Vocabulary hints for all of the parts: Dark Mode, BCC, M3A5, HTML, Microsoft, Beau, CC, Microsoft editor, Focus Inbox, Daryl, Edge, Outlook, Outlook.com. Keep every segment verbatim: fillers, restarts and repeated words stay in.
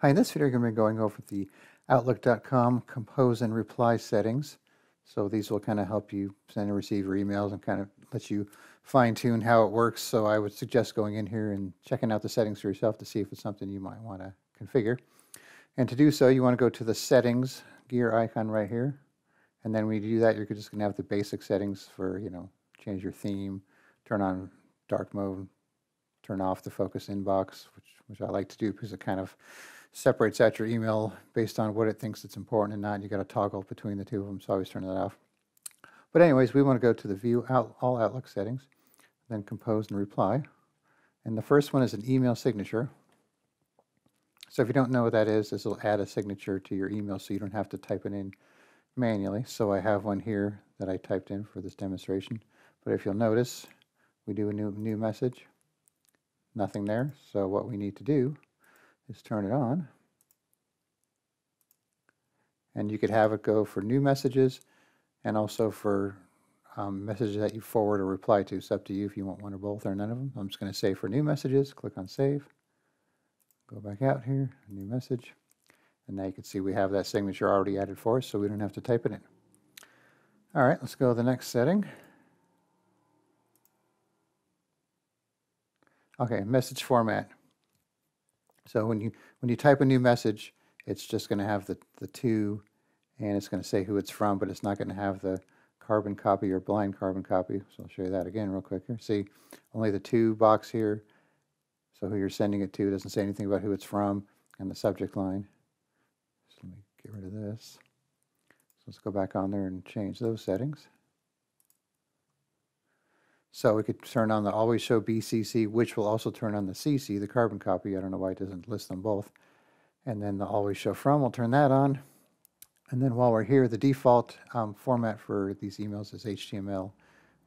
Hi, in this video we're going to be going over the Outlook dot com compose and reply settings. So these will kind of help you send and receive your emails and kind of let you fine-tune how it works. So I would suggest going in here and checking out the settings for yourself to see if it's something you might want to configure. And to do so, you want to go to the settings gear icon right here. And then when you do that, you're just going to have the basic settings for, you know, change your theme, turn on dark mode, turn off the focus inbox, which, which I like to do because it kind of separates out your email based on what it thinks it's important and not. You got to toggle between the two of them, so I always turn that off. But anyways, we want to go to the view out, all Outlook settings, then compose and reply. And the first one is an email signature. So if you don't know what that is, this will add a signature to your email so you don't have to type it in manually. So I have one here that I typed in for this demonstration. But if you'll notice, we do a new, new message. Nothing there. So what we need to do is turn it on. And you could have it go for new messages and also for um, messages that you forward or reply to. It's up to you if you want one or both or none of them. I'm just going to save for new messages. Click on save. Go back out here, new message. And now you can see we have that signature already added for us, so we don't have to type it in. All right, let's go to the next setting. Okay, message format. So when you when you type a new message, it's just going to have the, the to, and it's going to say who it's from, but it's not going to have the carbon copy or blind carbon copy. So I'll show you that again real quick here. See, only the to box here. So who you're sending it to doesn't say anything about who it's from and the subject line. So let me get rid of this. So let's go back on there and change those settings. So we could turn on the always show B C C, which will also turn on the C C, the carbon copy. I don't know why it doesn't list them both. And then the always show from, we'll turn that on. And then while we're here, the default um, format for these emails is H T M L,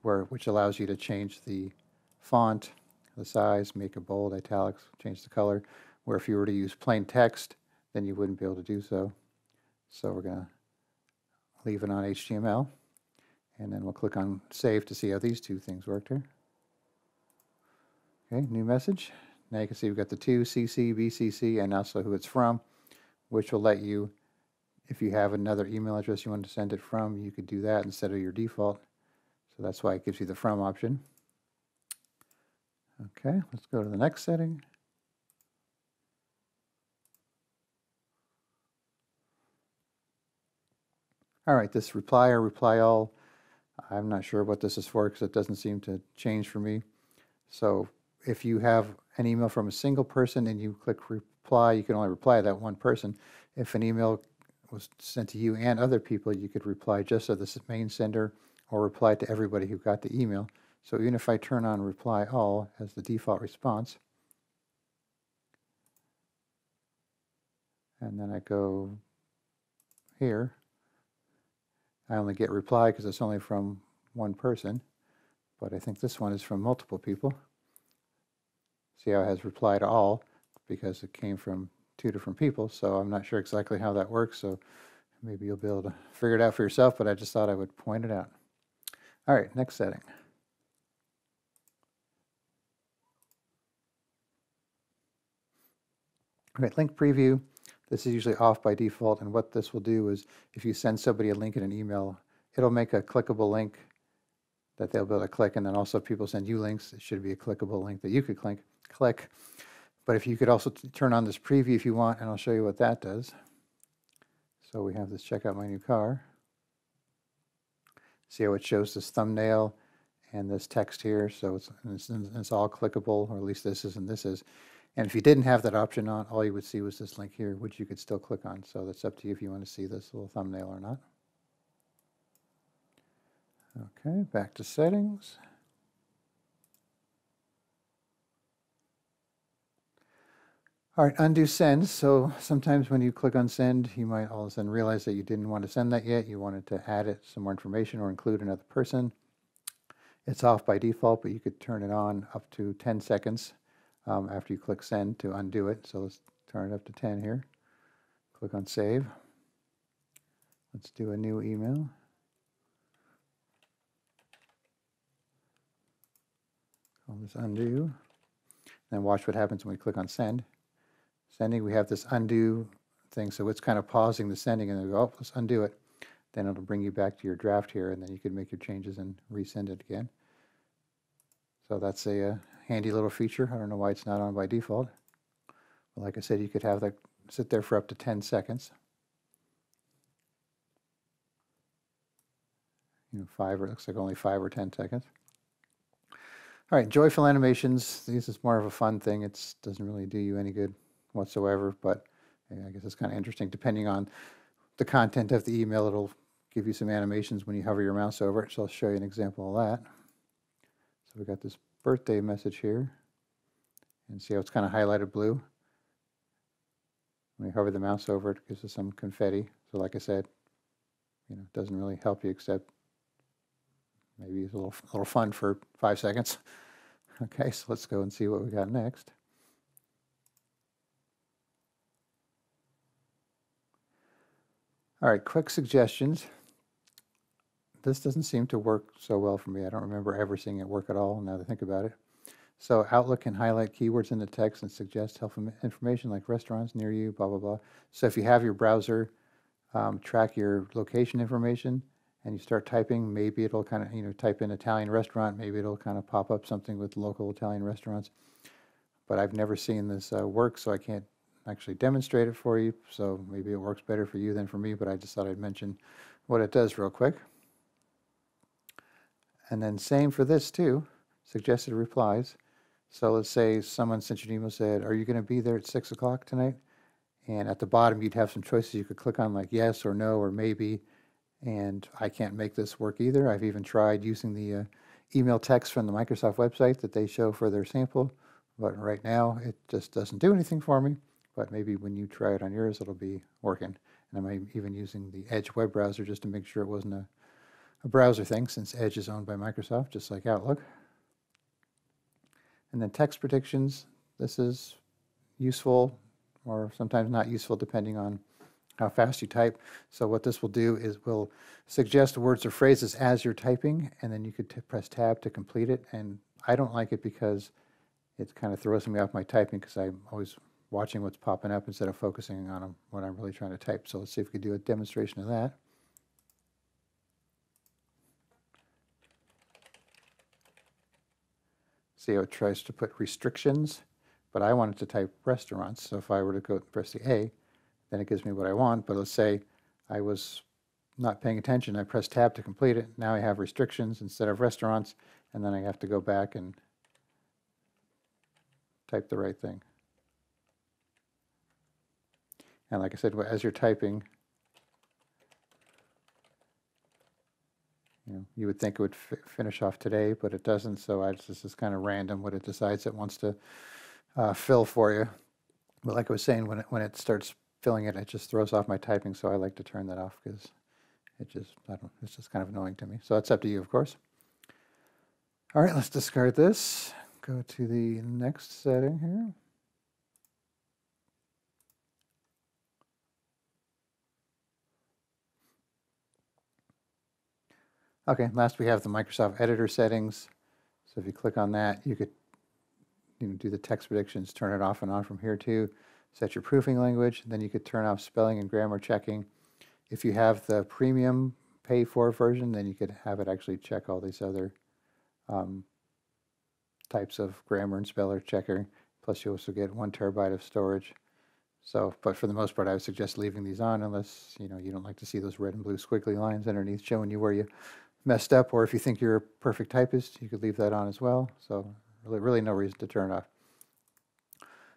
where which allows you to change the font, the size, make it bold, italics, change the color, where if you were to use plain text, then you wouldn't be able to do so. So we're going to leave it on H T M L. And then we'll click on save to see how these two things worked here. Okay, new message. Now you can see we've got the two, C C, B C C, and also who it's from, which will let you, if you have another email address you want to send it from, you could do that instead of your default. So that's why it gives you the from option. Okay, let's go to the next setting. All right, this reply or reply all, I'm not sure what this is for because it doesn't seem to change for me. So if you have an email from a single person and you click reply, you can only reply to that one person. If an email was sent to you and other people, you could reply just to the main sender or reply to everybody who got the email. So even if I turn on reply all as the default response, and then I go here, I only get reply because it's only from one person, but I think this one is from multiple people. See how it has reply to all because it came from two different people, so I'm not sure exactly how that works, so maybe you'll be able to figure it out for yourself, but I just thought I would point it out. All right, next setting. All right, link preview. This is usually off by default, and what this will do is if you send somebody a link in an email, it'll make a clickable link that they'll be able to click, and then also if people send you links, it should be a clickable link that you could click. click. But if you could also turn on this preview if you want, and I'll show you what that does. So we have this check out my new car. See how it shows this thumbnail and this text here, so it's, it's, it's all clickable, or at least this is and this is. And if you didn't have that option on, all you would see was this link here, which you could still click on. So that's up to you if you want to see this little thumbnail or not. Okay, back to settings. All right, undo send. So sometimes when you click on send, you might all of a sudden realize that you didn't want to send that yet. You wanted to add it, some more information, or include another person. It's off by default, but you could turn it on up to ten seconds. Um, after you click send to undo it. So let's turn it up to ten here. Click on save. Let's do a new email. Call this undo. Then watch what happens when we click on send. sending, we have this undo thing, so it's kind of pausing the sending and then go, oh, let's undo it. Then it'll bring you back to your draft here, and then you can make your changes and resend it again. So that's a uh, handy little feature. I don't know why it's not on by default. But like I said, you could have that sit there for up to ten seconds. You know, five, or it looks like only five or ten seconds. All right, joyful animations. This is more of a fun thing. It doesn't really do you any good whatsoever, but I guess it's kind of interesting. Depending on the content of the email, it'll give you some animations when you hover your mouse over it. So I'll show you an example of that. So we got this birthday message here, and see how it's kind of highlighted blue. When you hover the mouse over it, it gives us some confetti. So like I said, you know, it doesn't really help you except maybe it's a little, a little fun for five seconds. Okay, so let's go and see what we got next. All right, quick suggestions. This doesn't seem to work so well for me. I don't remember ever seeing it work at all, now that I think about it. So Outlook can highlight keywords in the text and suggest helpful information like restaurants near you, blah, blah, blah. So if you have your browser um, track your location information and you start typing, maybe it'll kind of, you know, type in Italian restaurant, maybe it'll kind of pop up something with local Italian restaurants. But I've never seen this uh, work, so I can't actually demonstrate it for you, so maybe it works better for you than for me, but I just thought I'd mention what it does real quick. And then same for this too, suggested replies. So let's say someone sent you an email, said, are you going to be there at six o'clock tonight? And at the bottom you'd have some choices you could click on, like yes or no or maybe, and I can't make this work either. I've even tried using the uh, email text from the Microsoft website that they show for their sample, but right now it just doesn't do anything for me. But maybe when you try it on yours, it'll be working. And I'm even using the Edge web browser just to make sure it wasn't a, a browser thing, since Edge is owned by Microsoft, just like Outlook. And then text predictions. This is useful or sometimes not useful depending on how fast you type. So what this will do is will suggest words or phrases as you're typing, and then you could t- press tab to complete it. And I don't like it because it kind of throws me off my typing, because I'm always watching what's popping up instead of focusing on what I'm really trying to type. So let's see if we can do a demonstration of that. See how it tries to put restrictions, but I wanted to type restaurants. So if I were to go press the A, then it gives me what I want. But let's say I was not paying attention. I pressed tab to complete it. Now I have restrictions instead of restaurants, and then I have to go back and type the right thing. And like I said, as you're typing, you know, you would think it would f finish off today, but it doesn't. So I just, this is kind of random what it decides it wants to uh, fill for you. But like I was saying, when it, when it starts filling it, it just throws off my typing. So I like to turn that off because it just, I don't, it's just kind of annoying to me. So that's up to you, of course. All right, let's discard this. Go to the next setting here. Okay, last we have the Microsoft editor settings. So if you click on that, you could, you know, do the text predictions, turn it off and on from here too, set your proofing language, then you could turn off spelling and grammar checking. If you have the premium pay for version, then you could have it actually check all these other um, types of grammar and speller checker. Plus you also get one terabyte of storage. So, but for the most part, I would suggest leaving these on unless, you know, you don't like to see those red and blue squiggly lines underneath showing you where you messed up, or if you think you're a perfect typist, you could leave that on as well. So really, really no reason to turn it off.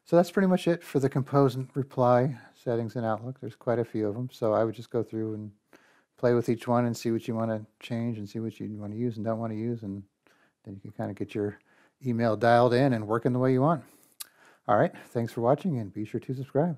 So that's pretty much it for the compose and reply settings in Outlook. There's quite a few of them. So I would just go through and play with each one and see what you want to change and see what you want to use and don't want to use. And then you can kind of get your email dialed in and working the way you want. All right, thanks for watching, and be sure to subscribe.